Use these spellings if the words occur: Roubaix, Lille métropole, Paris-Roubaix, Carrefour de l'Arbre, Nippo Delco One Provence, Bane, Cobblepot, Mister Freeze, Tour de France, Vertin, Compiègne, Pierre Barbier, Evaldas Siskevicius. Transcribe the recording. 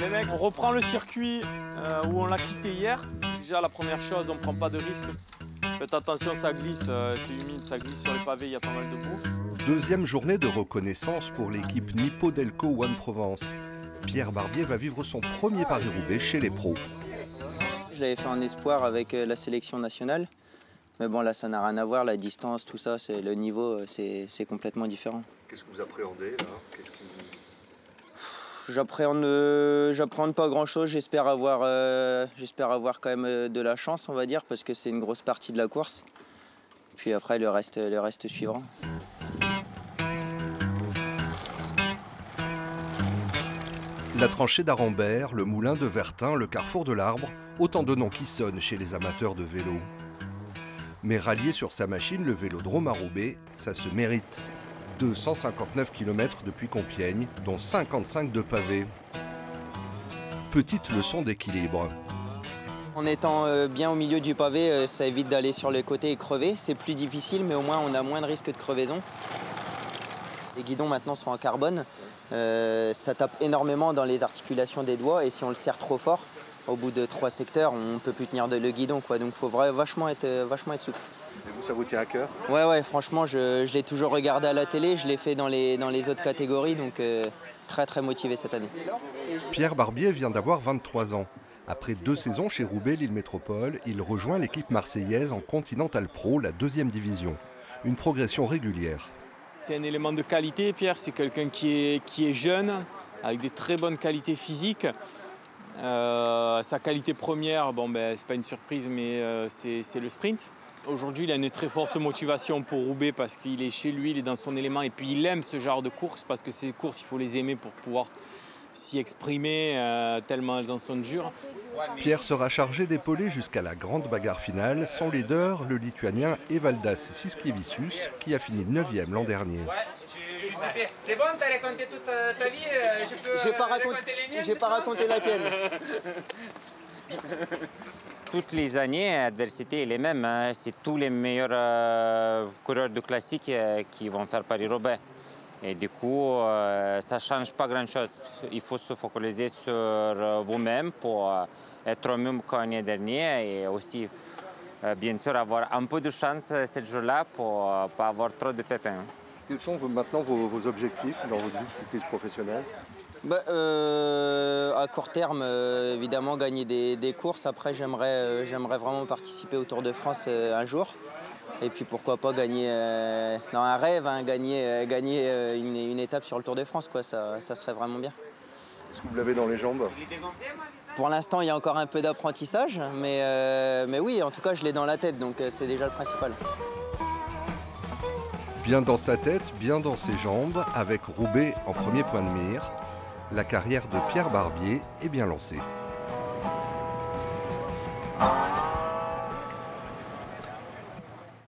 Les mecs, on reprend le circuit où on l'a quitté hier. Déjà, la première chose, on ne prend pas de risque. Faites attention, ça glisse, c'est humide, ça glisse sur les pavés, il y a pas mal de boue. Deuxième journée de reconnaissance pour l'équipe Nippo Delco One Provence. Pierre Barbier va vivre son premier Paris-Roubaix chez les pros. Je l'avais fait en espoir avec la sélection nationale. Mais bon, là, ça n'a rien à voir, la distance, tout ça, c'est le niveau, c'est complètement différent. Qu'est-ce que vous appréhendez, là? Qu'est-ce qui... J'appréhende pas grand-chose, j'espère avoir quand même de la chance, on va dire, parce que c'est une grosse partie de la course. Puis après, le reste suivra. La tranchée d'Arambert, le moulin de Vertin, le carrefour de l'Arbre, autant de noms qui sonnent chez les amateurs de vélo. Mais rallier sur sa machine le vélodrome à Roubaix, ça se mérite. 259 km depuis Compiègne, dont 55 de pavés. Petite leçon d'équilibre. En étant bien au milieu du pavé, ça évite d'aller sur les côtés et crever. C'est plus difficile, mais au moins on a moins de risques de crevaison. Les guidons maintenant sont en carbone. Ça tape énormément dans les articulations des doigts et si on le serre trop fort, au bout de 3 secteurs, on ne peut plus tenir le guidon, quoi. Donc il faut vachement être souple. Et vous, ça vous tient à cœur? Ouais, franchement, je l'ai toujours regardé à la télé, je l'ai fait dans les autres catégories, donc très motivé cette année. Pierre Barbier vient d'avoir 23 ans. Après 2 saisons chez Roubaix, Lille métropole, il rejoint l'équipe marseillaise en Continental Pro, la 2e division. Une progression régulière. C'est un élément de qualité, Pierre. C'est quelqu'un qui est jeune, avec des très bonnes qualités physiques. Sa qualité première, bon, ben, c'est pas une surprise, mais c'est le sprint. Aujourd'hui, il a une très forte motivation pour Roubaix parce qu'il est chez lui, il est dans son élément. Et puis, il aime ce genre de courses parce que ces courses, il faut les aimer pour pouvoir s'y exprimer tellement elles en sont dures. Pierre sera chargé d'épauler jusqu'à la grande bagarre finale son leader, le Lituanien Evaldas Siskevicius, qui a fini 9e l'an dernier. C'est bon, t'as raconté toute ta vie, je peux raconter les miennes. J'ai pas raconté la tienne. Toutes les années, l'adversité est la même. Hein. C'est tous les meilleurs coureurs de classique qui vont faire Paris-Roubaix. Et du coup, ça ne change pas grand-chose. Il faut se focaliser sur vous-même pour être au même qu'en l'année dernière et aussi, bien sûr, avoir un peu de chance ce jour-là pour ne pas avoir trop de pépins. Quels sont maintenant vos objectifs dans votre vie de cycliste professionnel? À court terme, évidemment, gagner des courses. Après, j'aimerais vraiment participer au Tour de France un jour. Et puis pourquoi pas gagner dans un rêve, hein, gagner une étape sur le Tour de France, quoi, ça serait vraiment bien. Est-ce que vous l'avez dans les jambes? Pour l'instant, il y a encore un peu d'apprentissage, mais oui, en tout cas, je l'ai dans la tête, donc c'est déjà le principal. Bien dans sa tête, bien dans ses jambes, avec Roubaix en premier point de mire, la carrière de Pierre Barbier est bien lancée.